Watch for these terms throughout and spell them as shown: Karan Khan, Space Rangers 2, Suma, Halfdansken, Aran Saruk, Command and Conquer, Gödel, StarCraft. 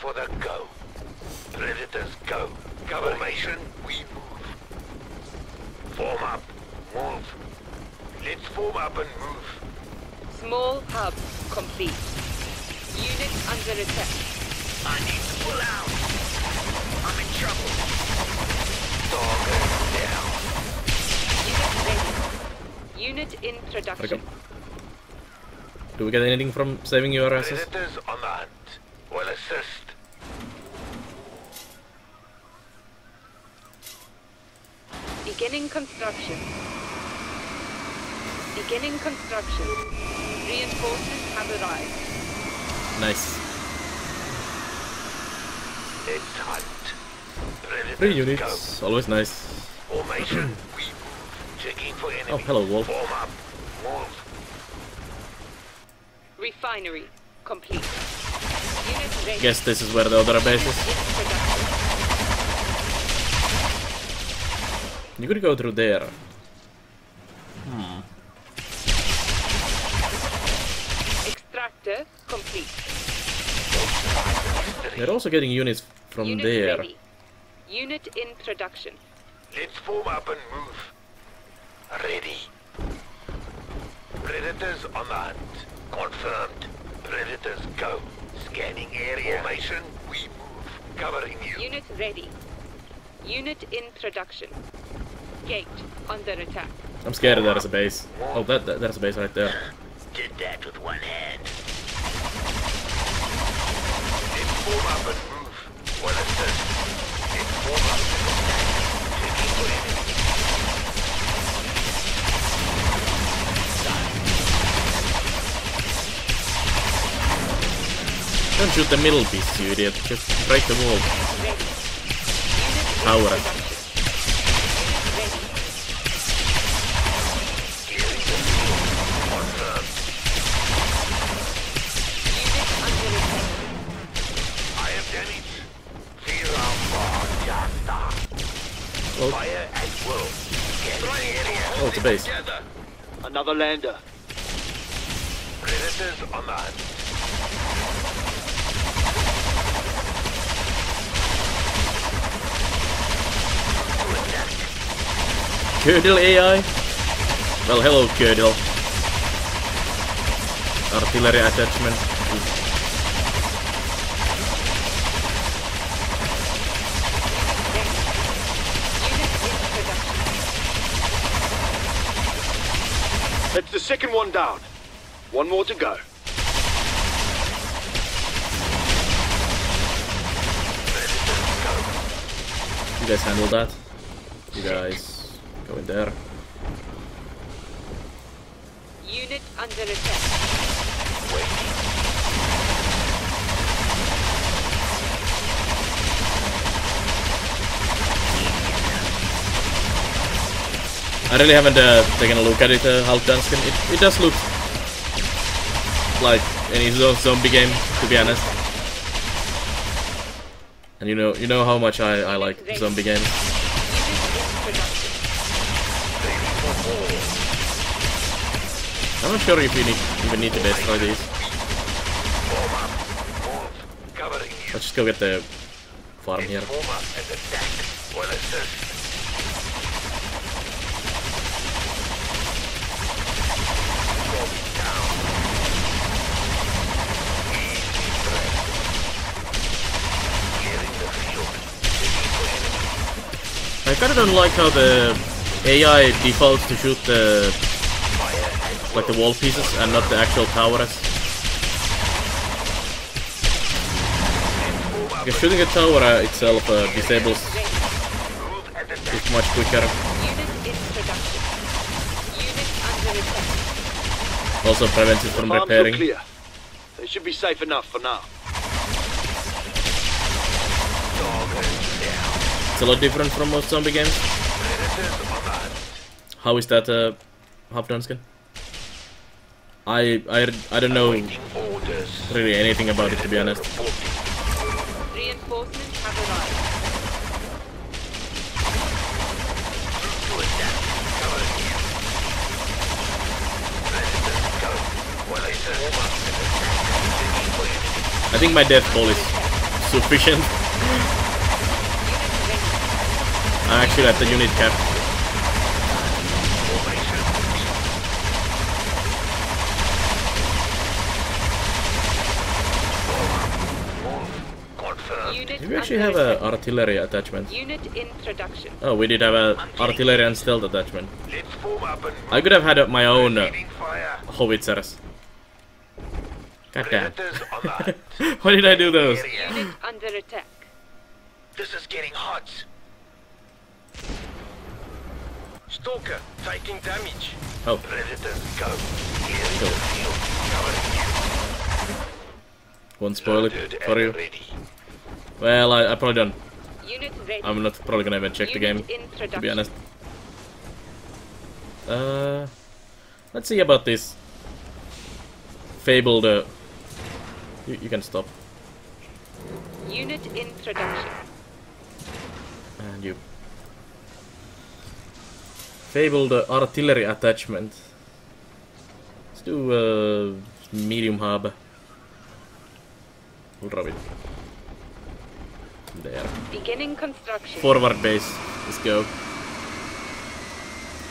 for the go. Predators go. Formation, we move. Form up, move. Let's form up and move. Small hub complete. Unit under attack. I need to pull out. I'm in trouble. Target down. Unit ready. Unit in production. Do we get anything from saving your asses? Predators on the hunt. We'll assist. Beginning construction. Beginning construction. Reinforcements have arrived. Nice. Let's hunt. Predators 3 units. Go. Always nice. Formation. We move. Checking for enemy. Oh, hello, Wolf. Form up. Wolf. Refinery complete. Unit ready. Guess this is where the other base is. You could go through there. Extractor complete. They're also getting units from there. Ready. Unit in production. Let's form up and move. Ready. Predators on the hunt. Confirmed. Predators go. Scanning area. Formation, we move. Covering you. Unit ready. Unit in production. Gate under attack. I'm scared of that as a base. Oh, that's a base right there. Did that with one hand. Let's form up and move. What is this? Let's form up and move. Taking for enemy. Don't shoot the middle piece, you idiot. Just break the wall. Power. Oh, it's a base. Another lander. Predators on the hunt. Curdle AI? Well, hello, Curdle. Artillery attachment. That's the second one down. One more to go. You guys handle that? You guys. Go in there. Unit under attack. Wait. I really haven't taken a look at it, Halfdansken. It does look like any zombie game, to be honest. And you know how much I like zombie games. I'm not sure if you even need to destroy these. Let's just go get the farm here. I kinda don't like how the AI defaults to shoot the like the wall pieces and not the actual towers. Because shooting a tower itself disables it much quicker. Also prevents it from repairing. They should be safe enough for now. It's a lot different from most zombie games. How is that, Halfdansken? I don't know really anything about it, to be honest. Reinforcements have arrived. I think my death ball is sufficient. Actually, at the unit cap. Did we actually have an artillery attachment? Unit in production. Oh, we did have an artillery and stealth attachment. I could have had my own howitzers. Goddamn. Why did I do those? Unit under attack. This is getting hot. Stalker taking damage. Oh. Predators go. Cool. Won't spoil it for you. Well, I probably don't. I'm not probably gonna even check the game, to be honest. Let's see about this fabled. You can stop. Unit introduction. And you. Fabled artillery attachment. Let's do medium hub. We'll drop it. There. Beginning construction. Forward base. Let's go.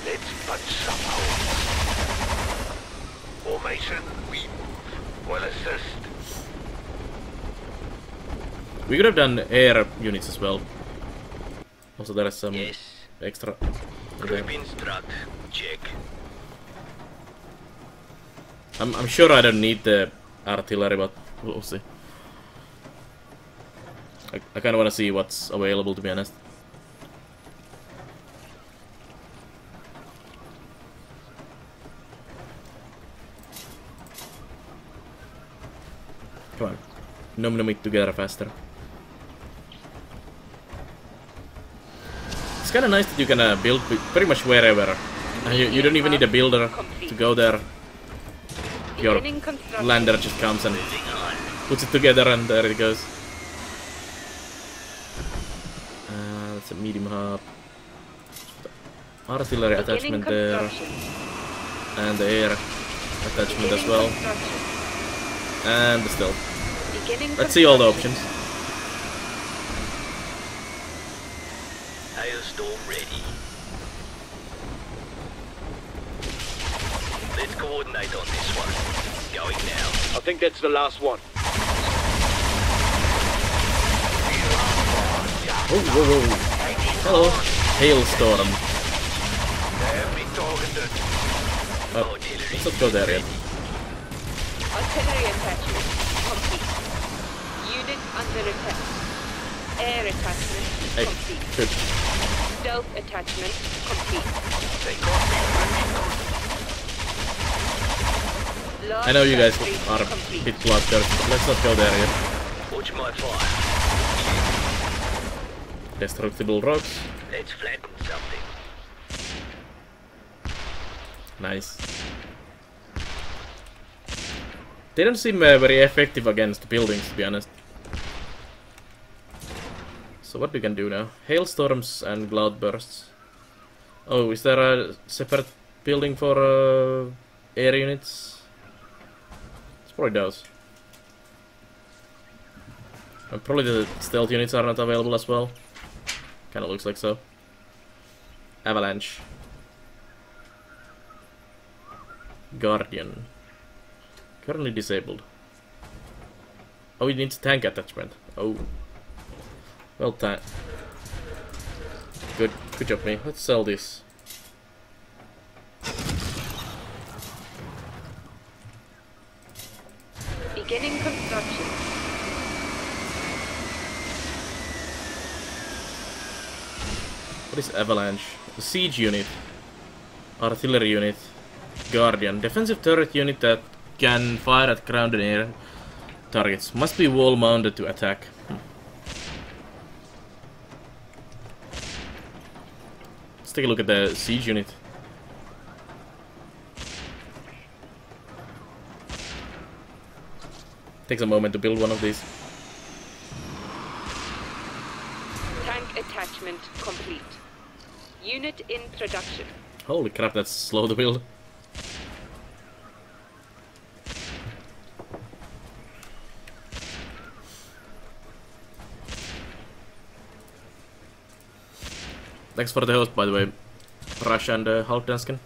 Let's punch some holes. Formation. We will assist. We could have done air units as well. Also, there are some extra. Check. I'm sure I don't need the artillery, but we'll see. I kind of want to see what's available, to be honest. Come on, nom it together faster. It's kind of nice that you can build pretty much wherever. You don't even need a builder to go there. Your lander just comes and puts it together, and there it goes. That's a medium hub. Artillery attachment there. And the air attachment as well. And the stealth. Let's see all the options. Hailstorm ready. Let's coordinate on this one. Going now. I think that's the last one. Oh, whoa, whoa. Hello. Hailstorm. Oh, let's not go there yet. Artillery attachment complete. Unit under attack. Air attachment complete. Good. Stealth attachment complete. I know you guys are a bit clustered, but let's not go there yet. Watch my fire. Destructible rocks. Let's flatten something. Nice. They don't seem very effective against buildings, to be honest. So what we can do now? Hailstorms and cloud bursts. Oh, is there a separate building for air units? It's probably those. And probably the stealth units are not available as well. Kinda looks like so. Avalanche. Guardian. Currently disabled. Oh, it needs tank attachment. Oh. Well, tank. Good job, me. Let's sell this. Beginning construction. What is avalanche? A siege unit, artillery unit, guardian, defensive turret unit that can fire at ground and air targets. Must be wall mounted to attack. Let's take a look at the siege unit. Takes a moment to build one of these. Tank attachment complete. Unit in production. Holy crap, that's slow to build. Thanks for the host, by the way, Rush and Haldanskin.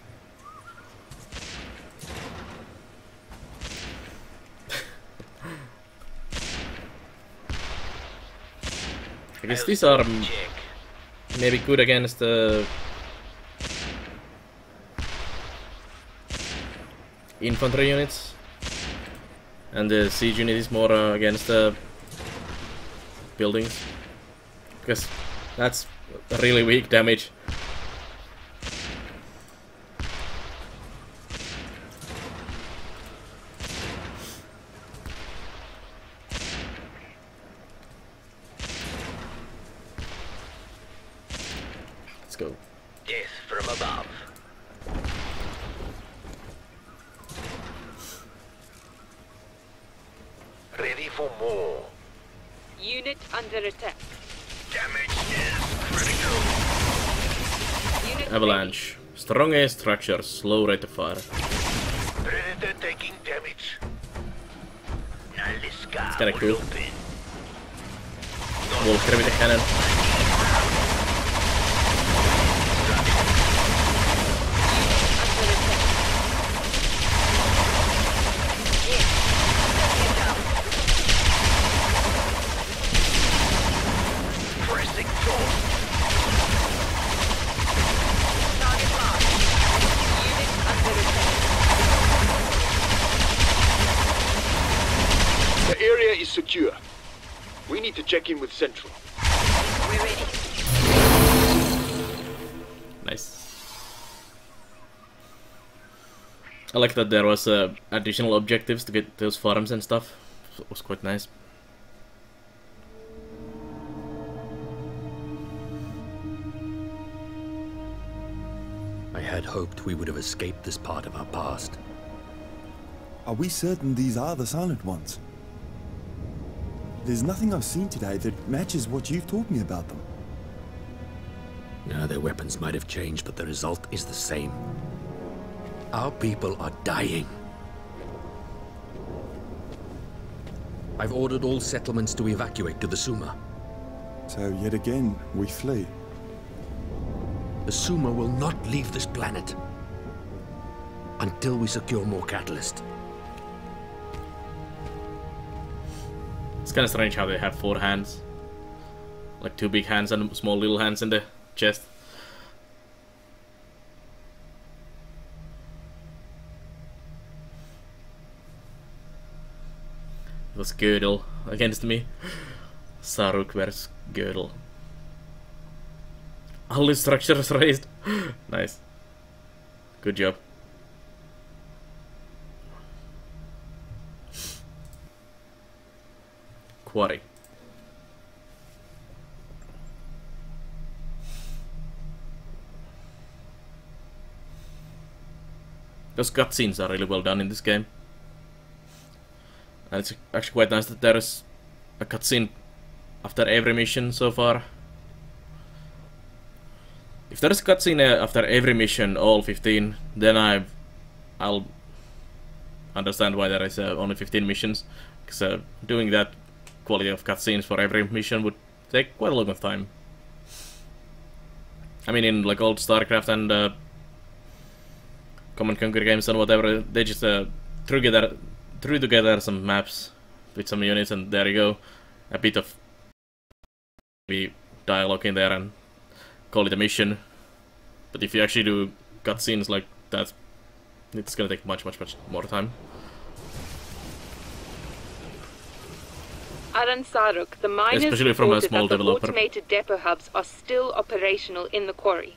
I guess these are maybe good against the infantry units, and the siege unit is more against the buildings, because that's really weak damage. Strong air structures, slow rate of fire. Predator taking damage. It's kinda cool. We'll carry the cannon. Secure. We need to check in with Central. We're ready. Nice. I like that there was additional objectives to get those farms and stuff. It was quite nice. I had hoped we would have escaped this part of our past. Are we certain these are the silent ones? There's nothing I've seen today that matches what you've taught me about them. Now, their weapons might have changed, but the result is the same. Our people are dying. I've ordered all settlements to evacuate to the Suma. So yet again, we flee. The Suma will not leave this planet until we secure more catalyst. It's kind of strange how they have four hands, like two big hands and small little hands in the chest. It was Gödel against me. Saruk versus Gödel. All his structures raised. Nice. Good job. Quarry. Those cutscenes are really well done in this game, and it's actually quite nice that there is a cutscene after every mission so far. If there is a cutscene after every mission, all 15, then I'll understand why there is only 15 missions, because doing that quality of cutscenes for every mission would take quite a long time. I mean, in like old StarCraft and Command and Conquer games and whatever, they just threw together some maps with some units, and there you go, a bit of maybe dialogue in there and call it a mission. But if you actually do cutscenes like that, it's gonna take much more time. Aran Saruk, the miners reported that the automated depot hubs are still operational in the quarry.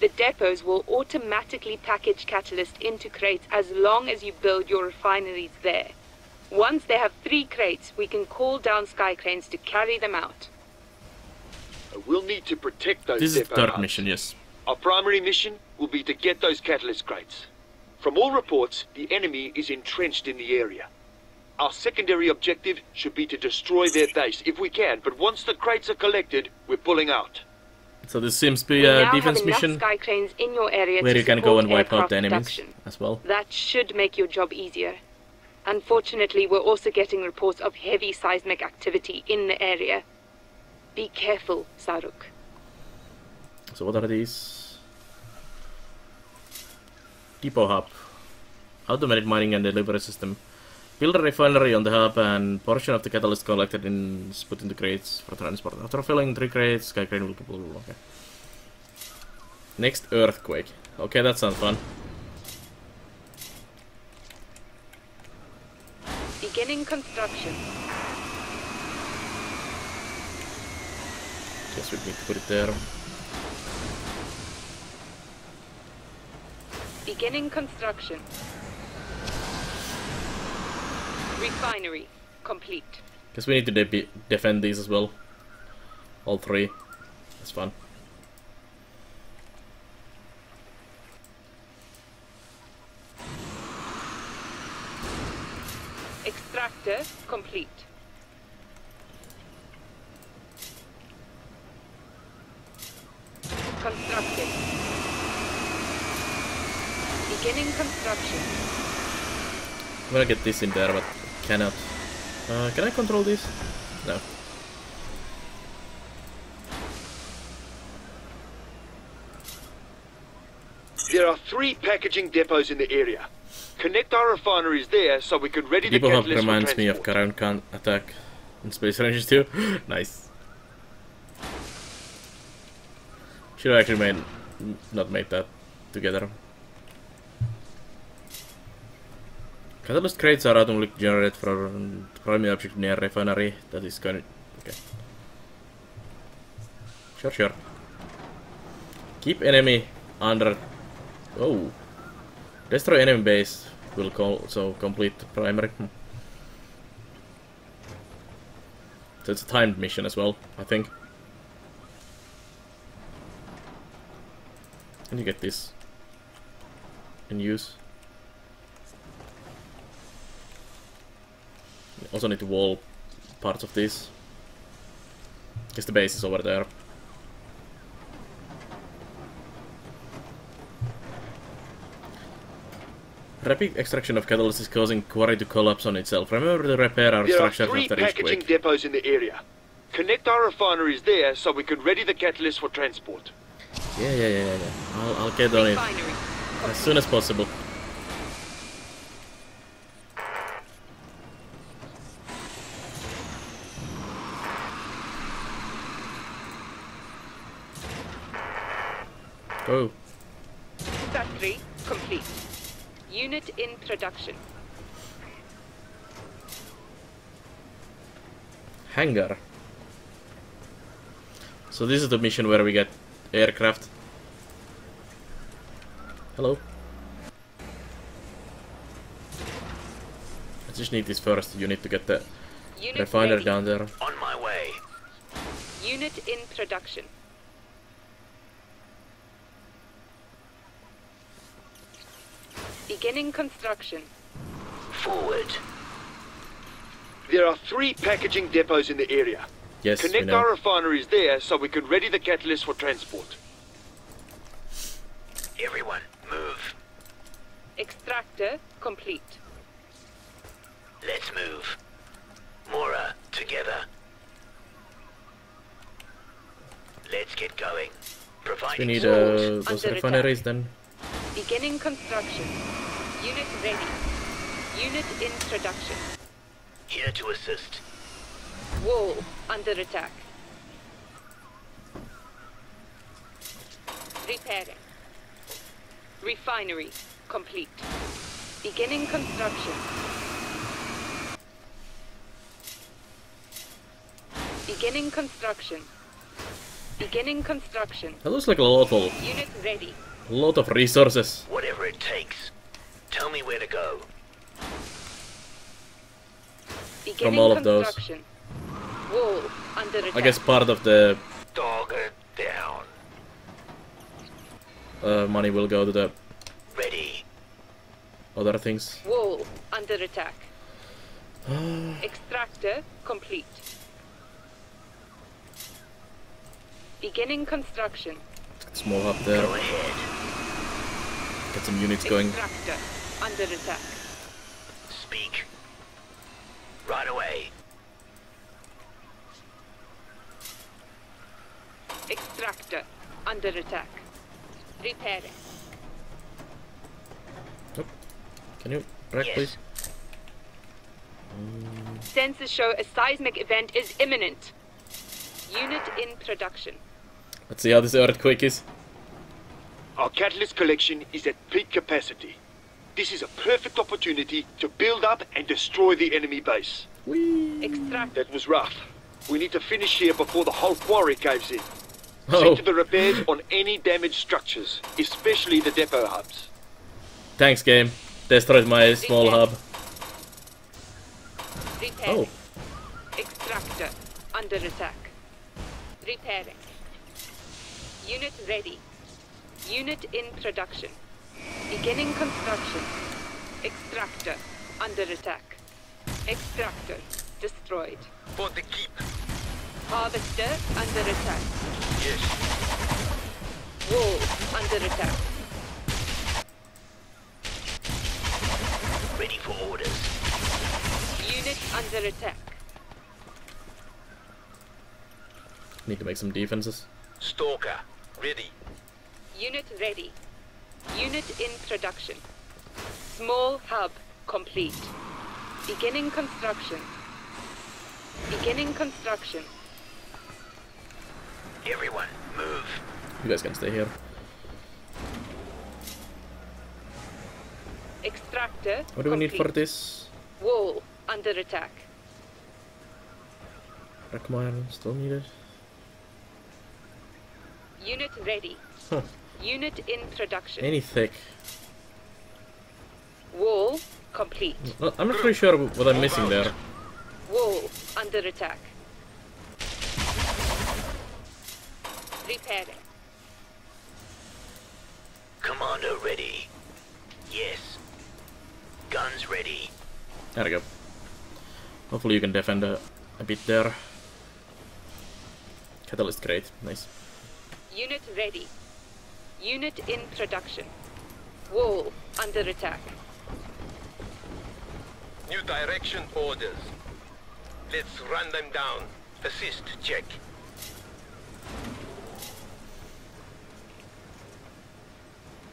The depots will automatically package catalyst into crates as long as you build your refineries there. Once they have 3 crates, we can call down sky cranes to carry them out. We'll need to protect those depots. This is the third mission, yes. Our primary mission will be to get those catalyst crates. From all reports, the enemy is entrenched in the area. Our secondary objective should be to destroy their base if we can, but once the crates are collected, we're pulling out. So this seems to be a defense mission sky cranes in your area where you can go and wipe out the enemies as well. That should make your job easier. Unfortunately, we're also getting reports of heavy seismic activity in the area. Be careful, Saruk. So what are these? Depot hub. Automated mining and delivery system. Build a refinery on the hub and portion of the catalyst collected is put into crates for transport. After filling 3 crates, sky crane will pull. Okay. Next earthquake. Okay, that sounds fun. Beginning construction. Guess we need to put it there. Beginning construction. Refinery complete. Guess we need to defend these as well. All 3. That's fun. Extractor complete. Constructed. Beginning construction. I'm gonna get this in there, but I cannot. Can I control this? No. There are 3 packaging depots in the area. Connect our refineries there so we can ready the catalyst for transport. Reminds me of Karan Khan attack in Space Rangers 2. Nice. Should have actually not made that together. Catalyst crates are automatically generated from the primary object near refinery. That is kind of... okay. Sure, sure. Keep enemy under... oh. Destroy enemy base will also complete the primary. So it's a timed mission as well, I think. And you get this in use. You also need to wall parts of this. Guess the base is over there. Rapid extraction of catalyst is causing quarry to collapse on itself. Remember to repair our structure after each quake. There are 3 packaging depots in the area. Connect our refineries there so we can ready the catalyst for transport. Yeah. I'll get on it as soon as possible. Go. Factory complete. Unit in production. Hangar. So this is the mission where we get aircraft. Hello. I just need this first. You need to get the refiner down there. On my way. Unit in production. Beginning construction. Forward. There are 3 packaging depots in the area. Yes, connect our refineries there so we can ready the catalyst for transport. Everyone, move. Extractor complete. Let's move. Mora, together. Let's get going. Providing we need those refineries then. Beginning construction. Unit ready. Unit in production. Here to assist. Wall under attack. Repairing. Refinery complete. Beginning construction. Beginning construction. Beginning construction. That looks like a local. Unit ready. A lot of resources. Whatever it takes. Tell me where to go. Beginning from all of those. Wall under attack. I guess part of the dogger down. Money will go to the ready. Other things. Wall under attack. Extractor complete. Beginning construction. Small hub there. Go ahead. Get some units going. Extractor under attack. Speak. Right away. Extractor under attack. Repairing. Oh. Can you wreck, yes, please? Sensors show a seismic event is imminent. Unit in production. Let's see how this earthquake is. Our catalyst collection is at peak capacity. This is a perfect opportunity to build up and destroy the enemy base. Whee. Extract. That was rough. We need to finish here before the whole quarry caves in. Send to the repairs on any damaged structures, especially the depot hubs. Thanks, game. Destroyed my small hub. Repairing. Oh. Extractor under attack. Repairing. Unit ready. Unit in production. Beginning construction. Extractor under attack. Extractor destroyed. For the keep. Harvester under attack. Yes. Wall under attack. Ready for orders. Unit under attack. Need to make some defenses. Stalker ready. Unit ready. Unit in production. Small hub complete. Beginning construction. Beginning construction. Everyone, move. You guys can stay here. Extractor. What do we need for this? Wall under attack. Rackmine still needed. Unit ready. Huh. Unit in production. Anything. Wall complete. I'm not pretty sure what I'm missing there. Wall under attack. Repairing. Commander ready. Yes. Guns ready. There we go. Hopefully you can defend a bit there. Catalyst crate. Nice. Unit ready. Unit in production. Wall under attack. New direction orders. Let's run them down. Assist check.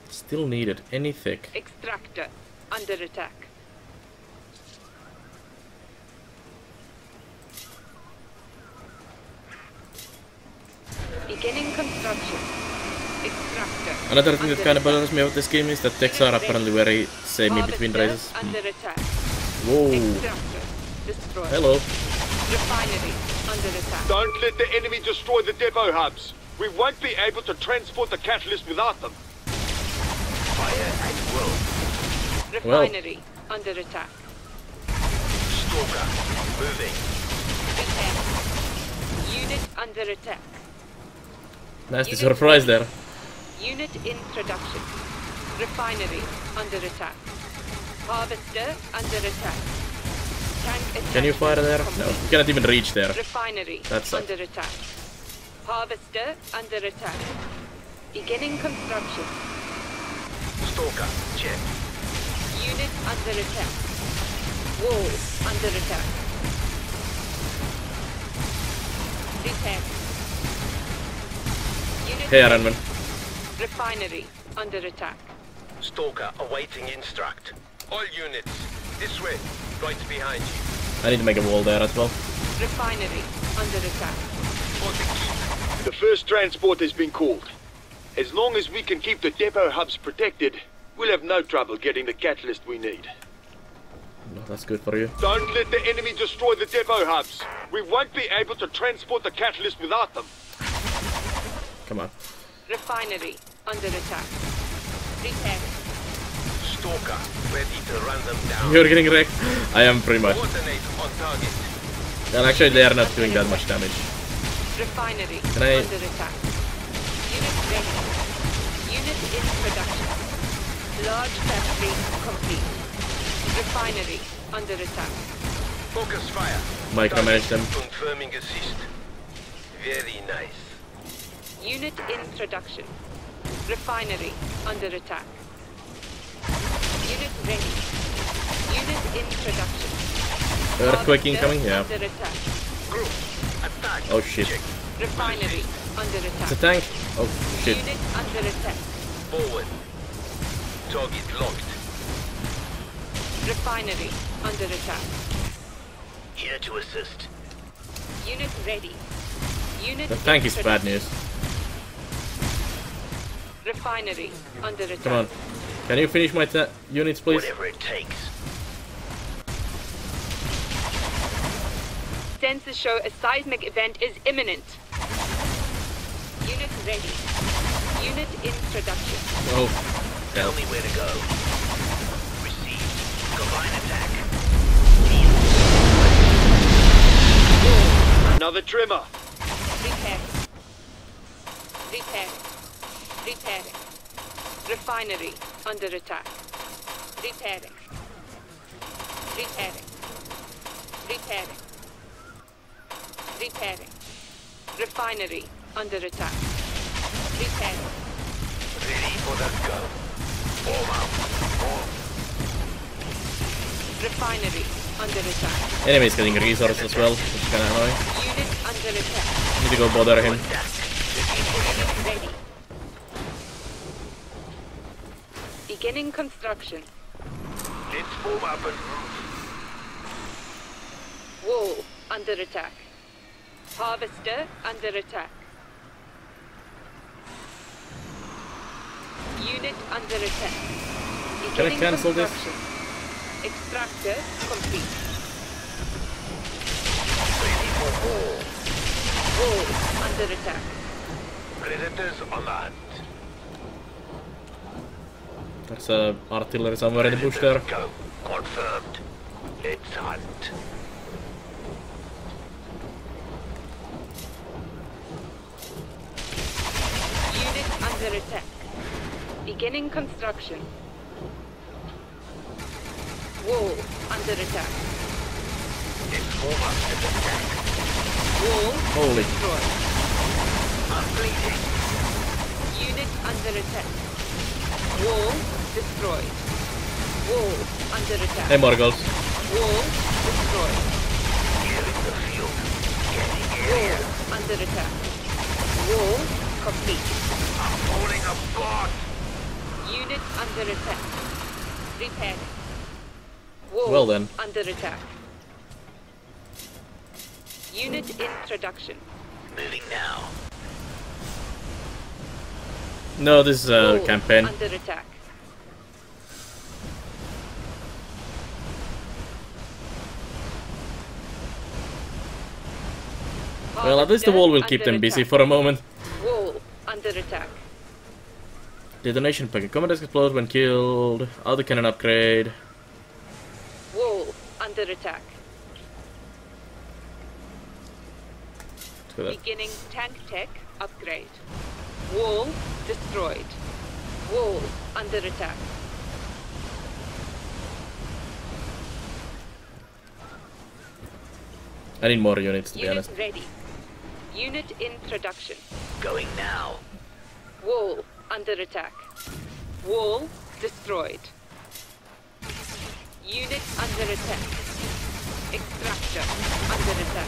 Still needed. Anything. Extractor under attack. Beginning construction. Another thing that kind of bothers me about this game is that techs are apparently very semi between races. Whoa. Hello. Refinery under attack. Don't let the enemy destroy the depot hubs. We won't be able to transport the catalyst without them. Fire at will. Refinery under attack. Stalker moving. Repair. Unit under attack. Nasty surprise there. Unit in production. Refinery under attack. Harvester under attack. Tank attack. Can you fire there? No, you cannot even reach there. Refinery under attack. Harvester under attack. Beginning construction. Stalker, check. Unit under attack. Wall under attack. Repair. Unit. Hey, Ironman. Refinery under attack. Stalker awaiting instruct. All units, this way, right behind you. I need to make a wall there as well. Refinery under attack. The first transport has been called. As long as we can keep the depot hubs protected, we'll have no trouble getting the catalyst we need. No, that's good for you. Don't let the enemy destroy the depot hubs. We won't be able to transport the catalyst without them. Come on. Refinery under attack. Repair. Stalker ready to run them down. You're getting wrecked. I am pretty much. And actually they are not doing that much damage. Refinery under attack. Unit ready. Unit in production. Large factory complete. Refinery under attack. Focus fire. Micromanage them. Confirming assist. Very nice. Unit in production. Refinery under attack. Unit ready. Unit in production. Earthquake incoming, yeah. Under attack. Group attack. Oh shit. Refinery under attack. It's a tank. Oh shit. Unit under attack. Forward. Target locked. Refinery under attack. Here to assist. Unit ready. Unit. The tank is bad news. Refinery under attack. Come on. Can you finish my units, please? Whatever it takes. Sensors show a seismic event is imminent. Unit ready. Unit in production. Oh. Tell me where to go. Received. Combined attack. Deal. Another trimmer. Repair. Repair. Repairing. Refinery under attack. Repairing. Repairing. Repairing. Repairing. Refinery under attack. Repairing. Ready for that go. Form out. Form. Refinery under attack. Enemy's getting resources as well, which is kinda annoying. Unit under attack. Need to go bother him. Ready. Beginning construction. Let's form up and move. Wall under attack. Harvester under attack. Unit under attack. Beginning. Can I cancel this? Extractor complete. Ready for war. War under attack. Predators on the hunt. There's a artillery somewhere in the bush there. Go. Confirmed. Let's hunt. Under attack. Beginning construction. Wall under attack. Wall holy. Destroyed. Completed. Unit under attack. Wall destroyed. Wall under attack. Hey Morgals. Wall destroyed. Here in the field. Wall under attack. Wall complete. I'm falling apart. Unit under attack. Repairing. Wall well then. Under attack. Unit in production. Moving now. No, this is a Wall campaign. Under attack. Well, at least the wall will keep them busy for a moment. Under attack. Detonation packet. Command desk explodes when killed. Auto cannon upgrade. Wall under attack. Beginning tank tech upgrade. Wall destroyed. Wall under attack. I need more units to be honest. Ready. Unit in production. Going now. Wall under attack. Wall destroyed. Unit under attack. Extractor under attack.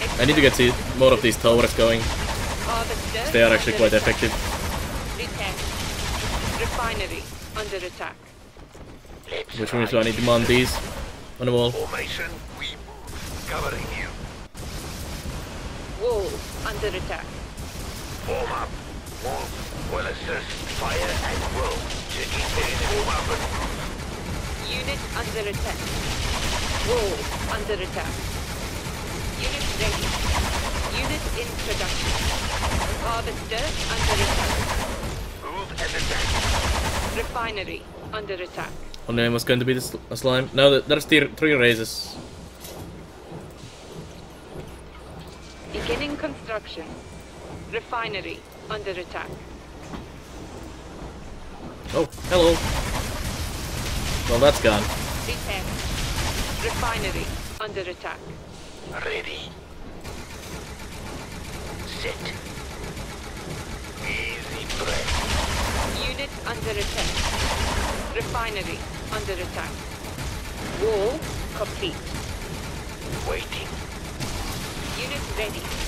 Extractor. I need to get more of these towers going. Harvester. They are actually quite attack. Effective. Repair. Refinery under attack. Which means I need to mount these on the wall. Formation, we move. Covering you. Wall under attack. Warm up. Wall. Will assist. Fire and roll. Warm up and move. Unit under attack. Wall under attack. Unit ready. Unit in production. Harvester under attack. Move and attack. Refinery under attack. Her name was going to be the slime. No, there's three raises. Beginning construction. Refinery under attack. Oh, hello. Well, that's gone. Repair. Refinery under attack. Ready. Set. Easy breath. Unit under attack. Refinery under attack. Wall complete. Waiting. Unit ready.